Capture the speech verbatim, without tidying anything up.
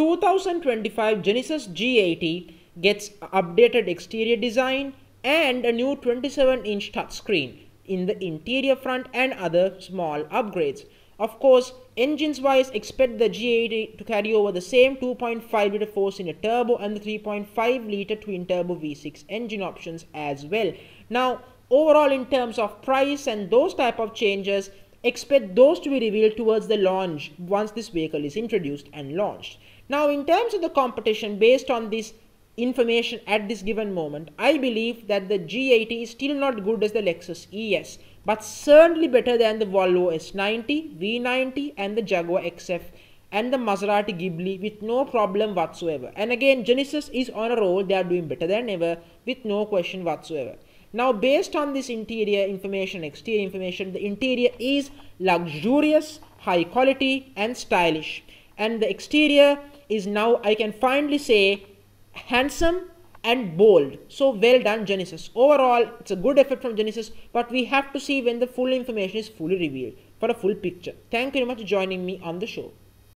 two thousand twenty-five Genesis G eighty gets updated exterior design and a new twenty-seven inch touchscreen in the interior front and other small upgrades. Of course, engines wise, expect the G eighty to carry over the same two point five litre four-cylinder turbo and the three point five litre twin-turbo V six engine options as well. Now, overall in terms of price and those type of changes, expect those to be revealed towards the launch once this vehicle is introduced and launched. Now, in terms of the competition, based on this information at this given moment, I believe that the G eighty is still not good as the Lexus E S, but certainly better than the Volvo S ninety, V ninety and the Jaguar X F and the Maserati Ghibli with no problem whatsoever. And again, Genesis is on a roll, they are doing better than ever with no question whatsoever. Now, based on this interior information, exterior information, the interior is luxurious, high quality and stylish. And the exterior is, now I can finally say, handsome and bold. So well done, Genesis. Overall, it's a good effort from Genesis, but we have to see when the full information is fully revealed for a full picture. Thank you very much for joining me on the show.